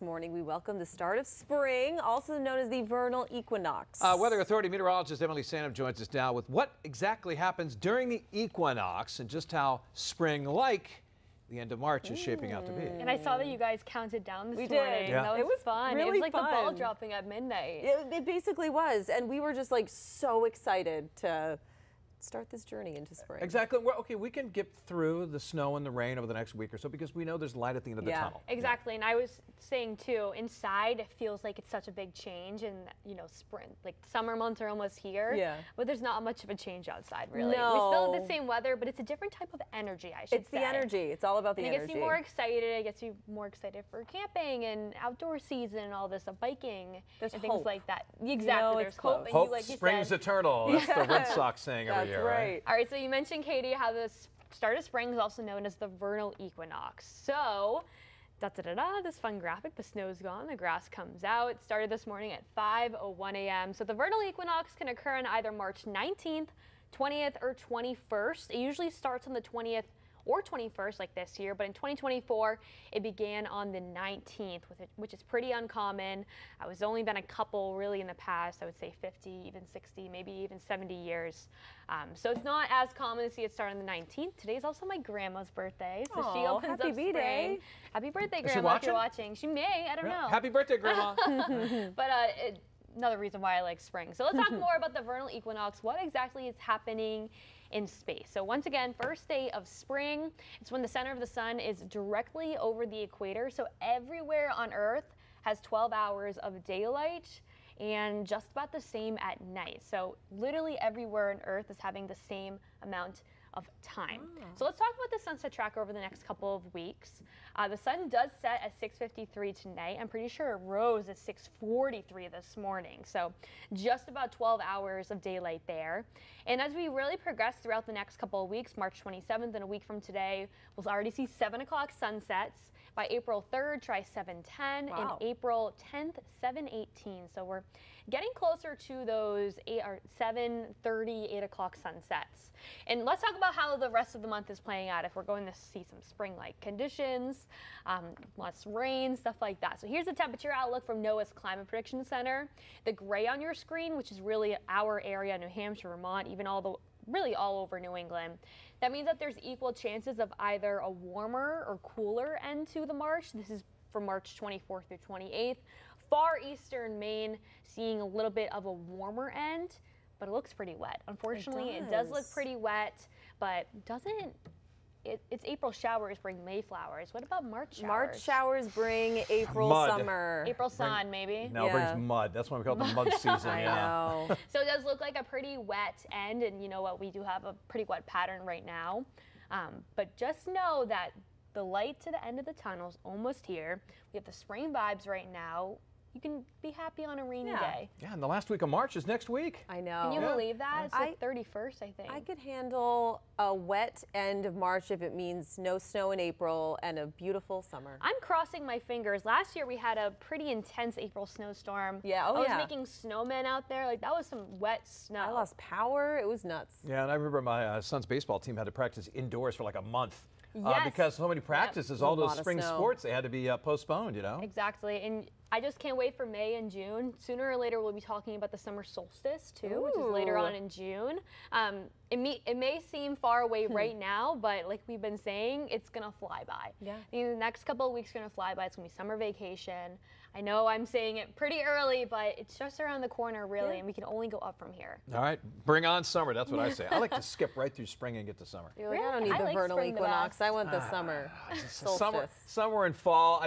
This morning, we welcome the start of spring, also known as the vernal equinox. Weather Authority meteorologist Emily Sandem joins us now with what exactly happens during the equinox and just how spring-like the end of March is shaping out to be. And I saw that you guys counted down this morning. Yeah. That was fun. Really it was like fun. The ball dropping at midnight. It basically was, and we were just like so excited to start this journey into spring. Exactly. Well, okay, we can get through the snow and the rain over the next week or so because we know there's light at the end of the tunnel. Exactly. Yeah. And I was saying too, inside it feels like it's such a big change, and you know, spring, like summer months are almost here. Yeah. But there's not much of a change outside, really. No. We still have the same weather, but it's a different type of energy. It's the energy. It's all about the energy. It gets you more excited. It gets you more excited for camping and outdoor season and all this, biking and things like that. Exactly. No, there's hope. Hope like springs eternal. That's the Red Sox saying every year. That's right. All right, so you mentioned, Katie, how the start of spring is also known as the vernal equinox. So, this fun graphic, the snow's gone, the grass comes out. It started this morning at 5:01 a.m. So the vernal equinox can occur on either March 19th, 20th, or 21st. It usually starts on the 20th or 21st, like this year, but in 2024, it began on the 19th, which is pretty uncommon. It's only been a couple really in the past, I would say 50, even 60, maybe even 70 years. So it's not as common to see it start on the 19th. Today's also my grandma's birthday, so she opens up spring. Happy birthday, Grandma, if you're watching. She may, I don't know. Happy birthday, Grandma. But another reason why I like spring. So let's talk more about the vernal equinox, what exactly is happening in space. So once again, first day of spring, it's when the center of the sun is directly over the equator. So everywhere on Earth has 12 hours of daylight and just about the same at night. So literally everywhere on Earth is having the same amount of time. So let's talk about the sunset tracker over the next couple of weeks. The sun does set at 6:53 tonight. I'm pretty sure it rose at 6:43 this morning. So just about 12 hours of daylight there. And as we really progress throughout the next couple of weeks, March 27th and a week from today, we'll already see 7 o'clock sunsets. By April 3rd, try 7:10, and April 10th, 7:18. So we're getting closer to those 8 o'clock sunsets. And let's talk about how the rest of the month is playing out if we're going to see some spring-like conditions, less rain, stuff like that. So here's the temperature outlook from NOAA's Climate Prediction Center. The gray on your screen, which is really our area, New Hampshire, Vermont, even really all over New England. That means that there's equal chances of either a warmer or cooler end to the March. This is from March 24th through 28th. Far eastern Maine seeing a little bit of a warmer end, but it looks pretty wet. Unfortunately, it does look pretty wet, but it's April showers bring May flowers. What about March showers? March showers bring April summer. April sun, maybe. No, it brings mud. That's why we call it the mud season. I know. So it does look like a pretty wet end, and you know what? We do have a pretty wet pattern right now. But just know that the light to the end of the tunnel is almost here. We have the spring vibes right now. You can be happy on a rainy day. Yeah, and the last week of March is next week. I know. Can you believe that? It's like 31st, I think. I could handle a wet end of March if it means no snow in April and a beautiful summer. I'm crossing my fingers. Last year we had a pretty intense April snowstorm. Yeah, I was making snowmen out there. Like, that was some wet snow. I lost power. It was nuts. Yeah, and I remember my son's baseball team had to practice indoors for like a month. Because so many practices, all those spring sports, they had to be postponed, you know? Exactly. And I just can't wait for May and June. Sooner or later, we'll be talking about the summer solstice, too, which is later on in June. It may seem far away right now, but like we've been saying, it's going to fly by. Yeah. The next couple of weeks are going to fly by. It's going to be summer vacation. I know I'm saying it pretty early, but it's just around the corner, really, and we can only go up from here. All right. Bring on summer. That's what I say. I like to skip right through spring and get to summer. Really? I don't need the vernal equinox. I want the summer solstice. Summer and fall.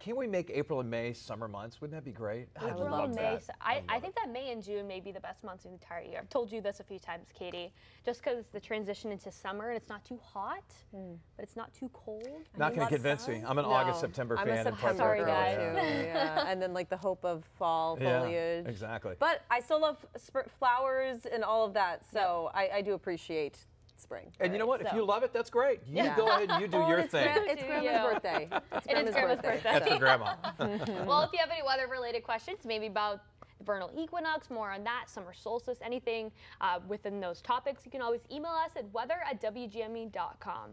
Can we make April and May summer months? Wouldn't that be great? I think that May and June may be the best months in the entire year. I've told you this a few times, Katie. Just because the transition into summer, and it's not too hot, but it's not too cold. Not going to convince me. I'm an August, September fan. Sorry, guys. And then like the hope of fall foliage. Yeah, exactly. But I still love flowers and all of that, so I do appreciate spring. And you know what? If you love it, that's great. You go ahead and you do your thing. It's Grandma's birthday. It is Grandma's birthday. That's for Grandma. Well, if you have any weather-related questions, maybe about the vernal equinox, more on that, summer solstice, anything within those topics, you can always email us at weather@wgme.com.